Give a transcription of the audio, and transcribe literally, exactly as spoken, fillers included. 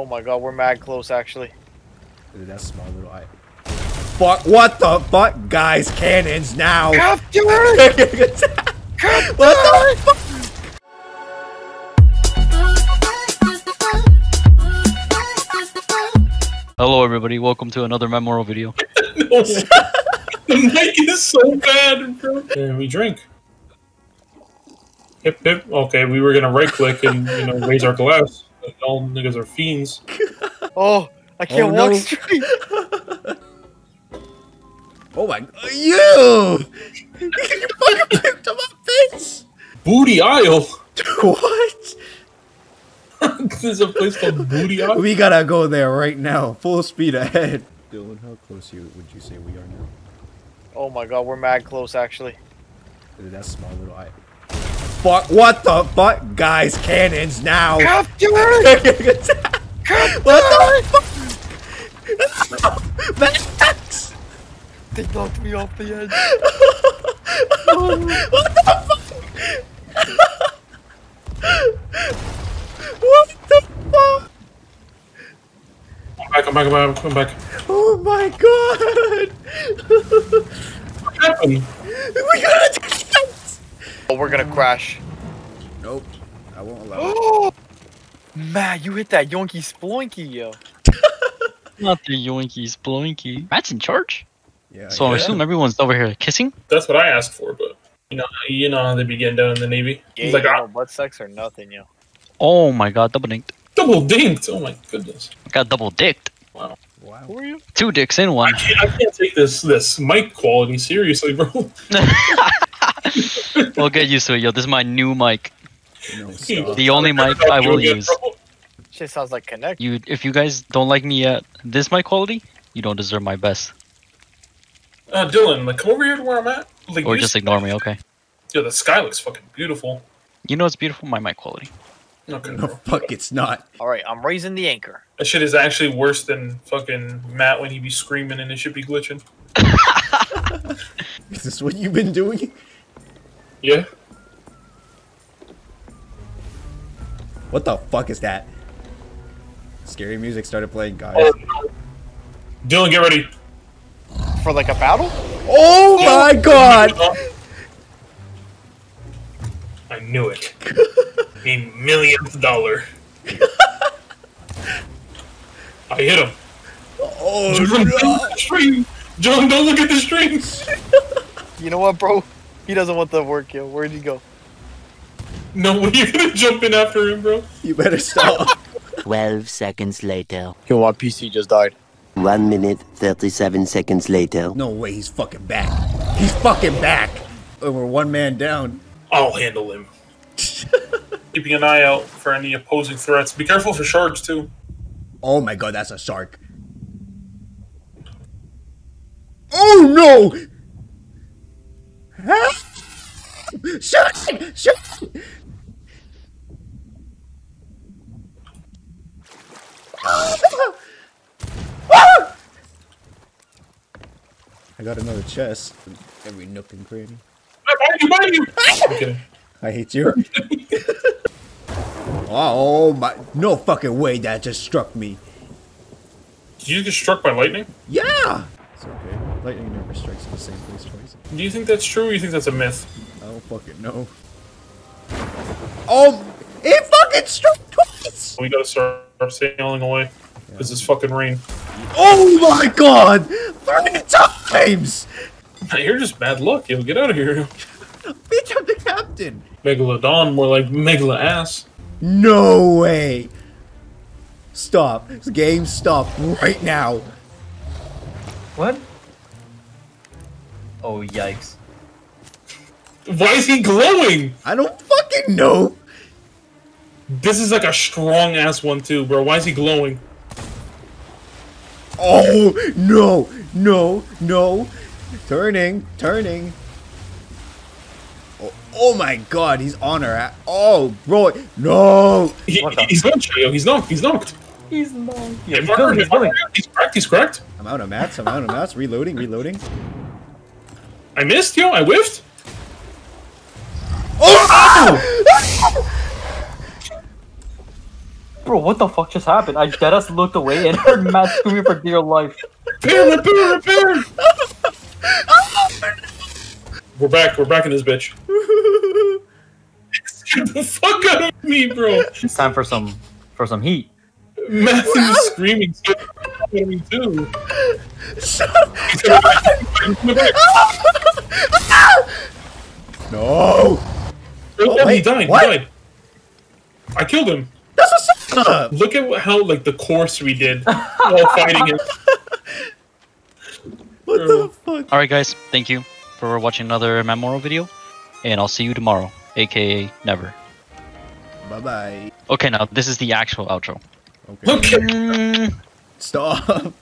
Oh my god, we're mad close actually. Dude, that small little eye. Fuck, what the fuck? Guys, cannons now! Captain! Captain! What the fuck? Hello everybody, welcome to another Memorial video. No, the mic is so bad, bro. Here we drink. Hip hip. Okay, we were gonna right click and, you know, raise our glass. All niggas are fiends. Oh, I can't oh, walk no. straight. Oh my, you! You fucking picked him up, bitch! Booty Isle? What? There's a place called Booty Isle? We gotta go there right now, full speed ahead. Dylan, how close you, would you say we are now? Oh my god, we're mad close actually. Dude, that small little eye. Fuck, what the fuck? Guys, cannons now! Captain! Captain! What the fuck? Max! They knocked me off the edge. Oh. What the fuck? What the fuck? I'm back, I'm back, I'm back, I'm back. Oh my god! What happened? We gotta do this! Oh, we're gonna crash. Nope. I won't allow it. Man, you hit that Yoinky Sploinky, yo. Not the Yoinky Sploinky. Matt's in charge? Yeah, so yeah. I assume everyone's over here kissing? That's what I asked for, but you know you know how they be getting down in the Navy. Yeah, He's like, ah. butt sex or nothing, yo. Oh my god, double dinked. Double dinked? Oh my goodness. I got double dicked. Wow. Wow. Who are you? Two dicks in one. I can't, I can't take this this mic quality seriously, bro. Well, get used to it, yo. This is my new mic. No, the only mic I will use. Bro. Shit sounds like Kinect. You, if you guys don't like me at this mic quality, you don't deserve my best. Uh, Dylan, like, come over here to where I'm at. Like, or just ignore me, okay? Yo, the sky looks fucking beautiful. You know it's beautiful? My mic quality. Okay, no, bro. Fuck, it's not. Alright, I'm raising the anchor. That shit is actually worse than fucking Matt when he be screaming and it should be glitching. Is this what you've been doing? Yeah. What the fuck is that? Scary music started playing, guys. Oh, no. Dylan, get ready. For like a battle? Oh my god! I knew it. A millionth dollar. I hit him. Oh, John, John, don't look at the strings. You know what, bro? He doesn't want the work, yo. Where'd he go? No way, you're gonna jump in after him, bro. You better stop. Twelve seconds later. Yo, our P C just died. One minute, thirty-seven seconds later. No way, he's fucking back. He's fucking back. And we're one man down. I'll handle him. Keeping an eye out for any opposing threats. Be careful for sharks, too. Oh my god, that's a shark. Oh no! Huh? Shut him! Shut him! I got another chest in every nook and cranny. Okay. I hate you. Oh my, no fucking way, that just struck me. Did you get struck by lightning? Yeah! It's okay. Lightning never strikes in the same place twice. Do you think that's true or you think that's a myth? I don't fucking know. Oh, it fucking struck twice! We gotta start sailing away. Because yeah. It's fucking rain. Oh my god! Three times! You're just bad luck, yo. Get out of here. Bitch, I'm the captain! Megalodon, more like Megala ass. No way! Stop. This game, stop right now. What? Oh, yikes. Why is he glowing? I don't fucking know. This is like a strong ass one, too, bro. Why is he glowing? Oh, no, no, no. Turning, turning. Oh, oh my god, he's on her ass. Oh, bro. No. He, he's knocked, yo. He's knocked. He's knocked. He's knocked. Yeah, he's, knocked. He's, knocked. he's cracked. He's cracked. I'm out of mats. I'm out of mats. Reloading, reloading. I missed, yo. I whiffed. Oh! Oh! bro, what the fuck just happened? I deadass looked away and heard Matt screaming for dear life. Repair, repair, repair! We're back, we're back in this bitch. Get the fuck out of me, bro! It's time for some, for some heat. Matthew is screaming, so what do we do? Shut up! No! Oh, wait, he died, he what? died. I killed him. That's a shut up. Look at how, like, the course we did while fighting him. What the fuck? Alright guys, thank you for watching another Memorial video, and I'll see you tomorrow, aka never. Bye-bye. Okay, now this is the actual outro. Okay. Okay. Stop.